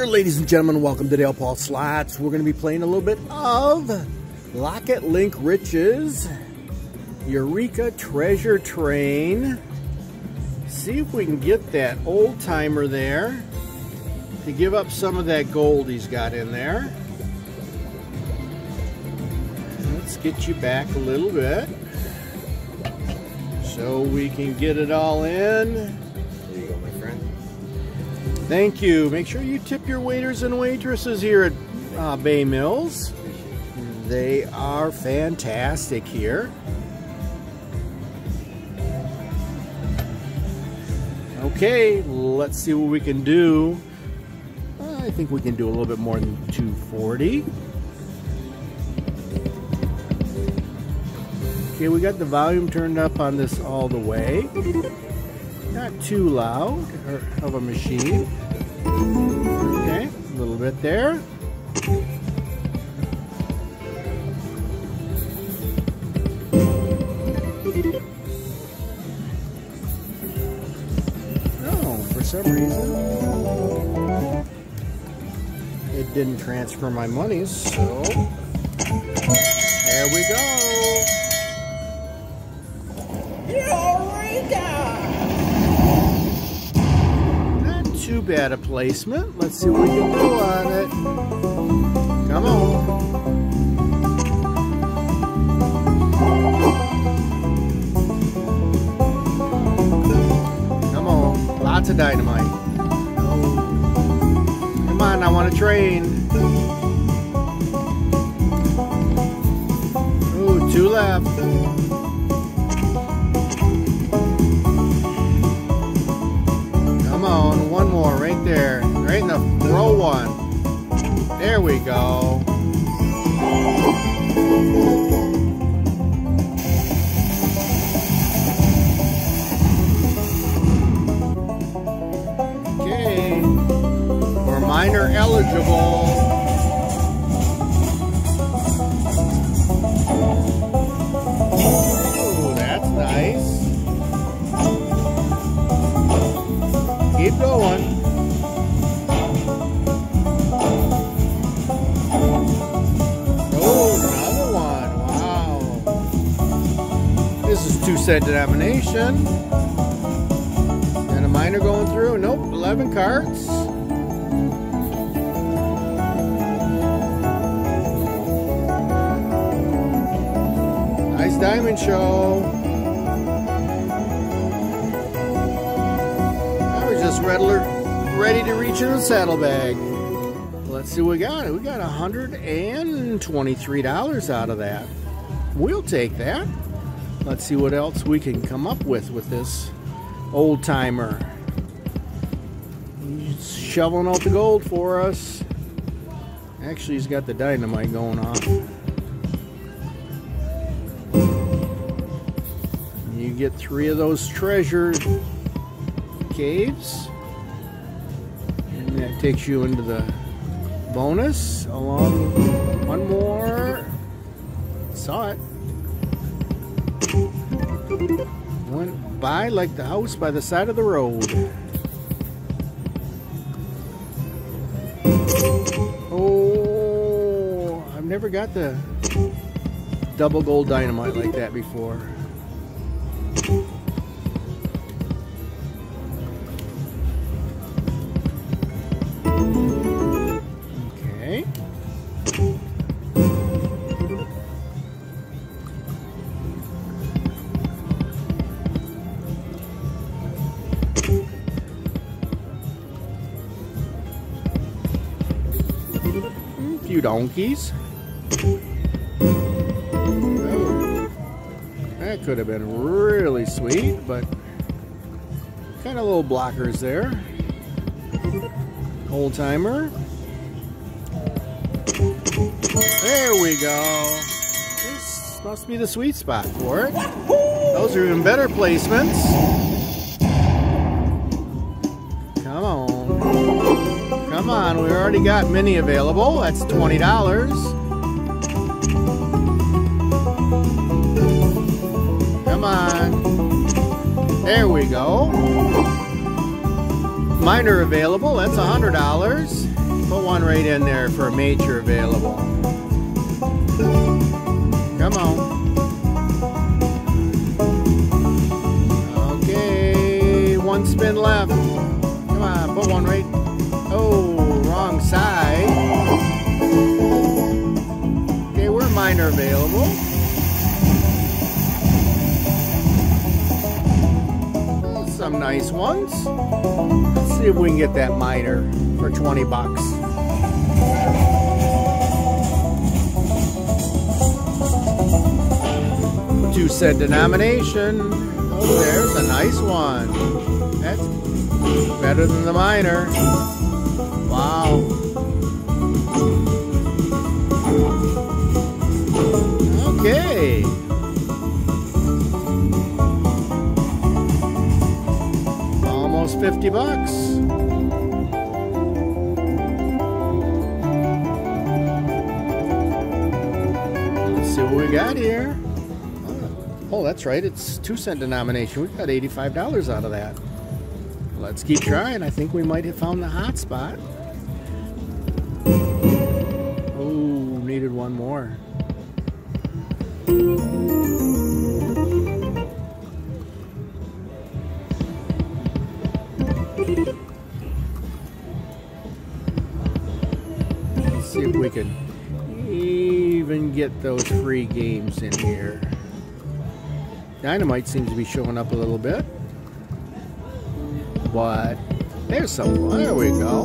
there, ladies and gentlemen. Welcome to Dale Paul Slots. We're going to be playing a little bit of Lock It Link Riches, Eureka Treasure Train. See if we can get that old timer there to give up some of that gold he's got in there. Let's get you back a little bit so we can get it all in. Thank you. Make sure you tip your waiters and waitresses here at Bay Mills. They are fantastic here. Okay, let's see what we can do. I think we can do a little bit more than 240. Okay, we got the volume turned up on this all the way. Not too loud of a machine. Okay, a little bit there. Oh, for some reason, it didn't transfer my money, so there we go. Too bad a placement. Let's see what we can do on it. Come on. Come on. Lots of dynamite. Oh. Come on, I want a train. Ooh, two left. One more right there, right in the row one. There we go. Okay, we're minor eligible. Oh, that's nice. Keep going. Oh, another one. Wow. This is 2 cent denomination. And a miner going through. Nope, 11 carts. Nice diamond show. Rettler ready to reach in the saddlebag. Let's see what we got. We got $123 out of that. We'll take that. Let's see what else we can come up with this old timer. He's shoveling out the gold for us. Actually, he's got the dynamite going off. You get three of those treasures. Caves, and that takes you into the bonus. Along one more, saw it. Went by like the house by the side of the road. Oh, I've never got the double gold dynamite like that before. Few donkeys. Oh, that could have been really sweet, but kind of little blockers there. Old timer. There we go. This must be the sweet spot for it. Those are even better placements. Come on. Come on, we already got mini available. That's $20. Come on. There we go. Minor available. That's $100. Put one right in there for a major available. Come on. Okay, one spin left. Come on, put one right. Oh, wrong side. Okay, we're minor available. Some nice ones. Let's see if we can get that miter for 20 bucks. Two said denomination. Oh, there's a nice one. That's better than the miter. Wow. Okay. Almost 50 bucks. Let's see what we got here. Oh, that's right. It's 2 cent denomination. We got $85 out of that. Let's keep trying. I think we might have found the hot spot. Oh, needed one more. Let's see if we can even get those free games in here. Dynamite seems to be showing up a little bit. But there's someone. There we go.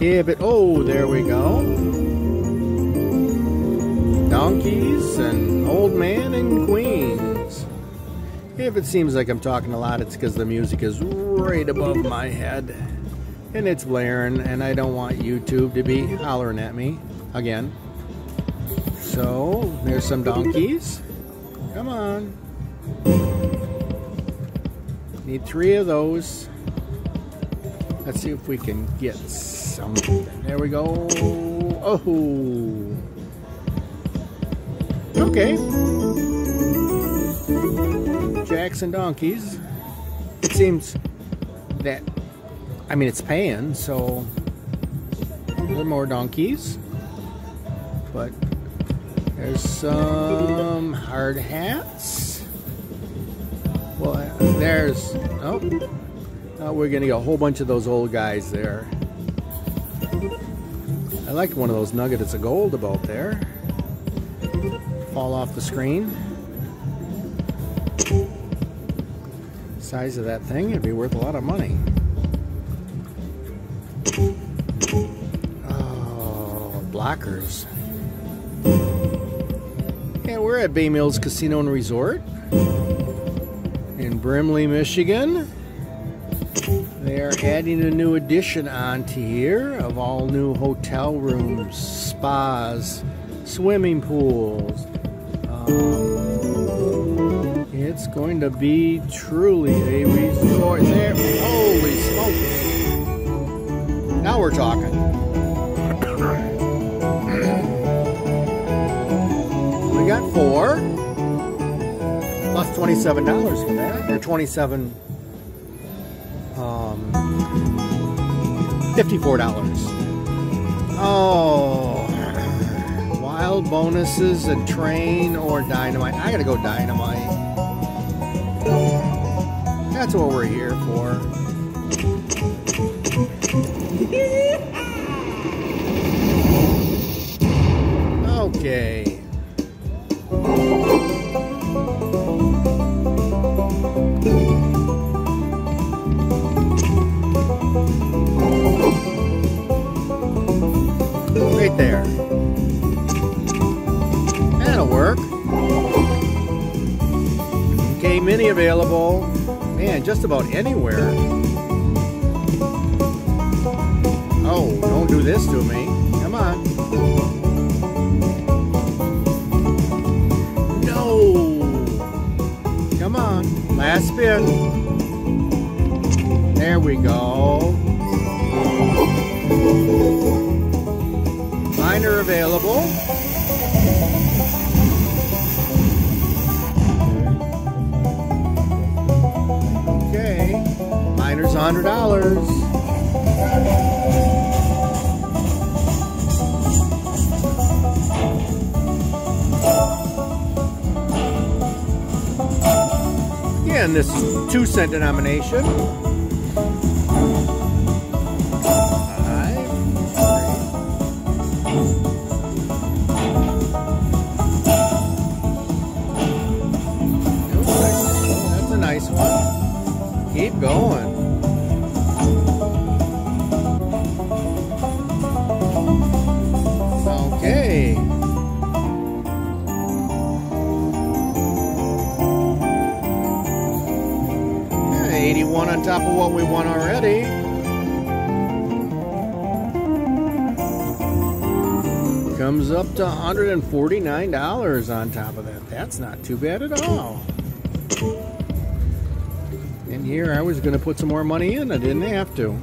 Yeah, but oh, there we go. Donkeys and old man and queens. If it seems like I'm talking a lot, it's because the music is right above my head and it's blaring, and I don't want YouTube to be hollering at me again. So there's some donkeys. Come on. Need 3 of those. Let's see if we can get something. There we go. Oh. Okay. Jacks and donkeys. It seems that, I mean, it's paying, so a little more donkeys. But there's some hard hats. Well, there's, oh, we're gonna get a whole bunch of those old guys there. I like one of those nuggets of gold about there. Fall off the screen. Size of that thing, it'd be worth a lot of money. Oh, blockers. And we're at Bay Mills Casino and Resort in Brimley, Michigan. They are adding a new addition onto here of all new hotel rooms, spas, swimming pools. It's going to be truly a resort there. Holy smokes. Now we're talking. We got 4 plus $27 for that. They're 27, $54. Oh, wild bonuses and train or dynamite. I gotta go dynamite. That's what we're here for. Okay. Right there. That'll work. Okay, mini available. Man, just about anywhere. Oh, don't do this to me. Come on. Come on, last spin. There we go. Miner available. Okay. $100. Again, this is 2-cent denomination. 5, 3. That's a nice one. Keep going. $81 on top of what we won already. Comes up to $149 on top of that. That's not too bad at all. And here I was going to put some more money in. I didn't have to.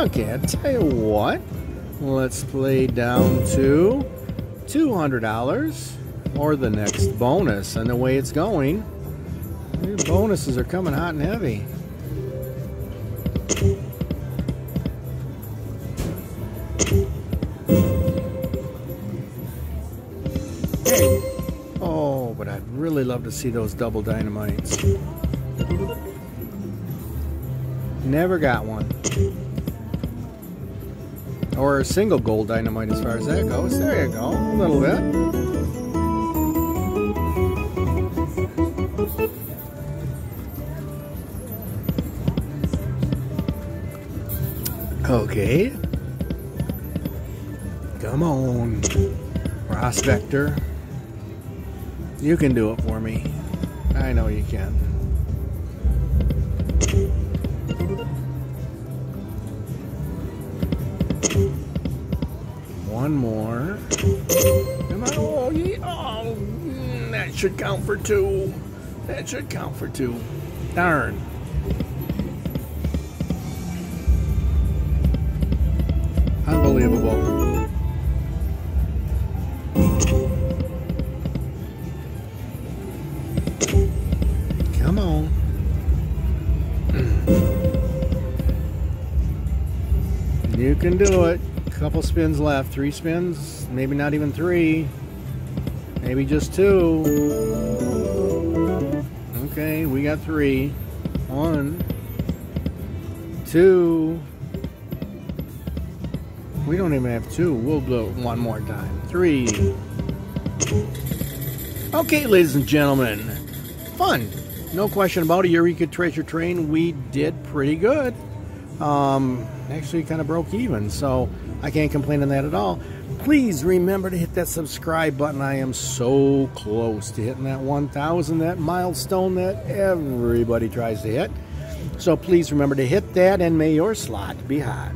Okay, I'll tell you what. Let's play down to $200 or the next bonus. And the way it's going, your bonuses are coming hot and heavy. Oh, but I'd really love to see those double dynamites. Never got one. Or a single gold dynamite as far as that goes. There you go, a little bit. Okay. Come on, prospector. You can do it for me. I know you can. One more. Come on. Oh, yeah. Oh, that should count for two. That should count for two. Darn. Unbelievable. Come on. You can do it. Couple spins left, 3 spins, maybe not even 3, maybe just 2. Okay, we got 3. 1, 2. We don't even have 2. We'll blow it one more time. 3. Okay, ladies and gentlemen, fun. No question about it. Eureka Treasure Train. We did pretty good. Actually kind of broke even, so I can't complain on that at all. Please remember to hit that subscribe button. I am so close to hitting that 1,000, that milestone that everybody tries to hit. So please remember to hit that, and may your slot be hot.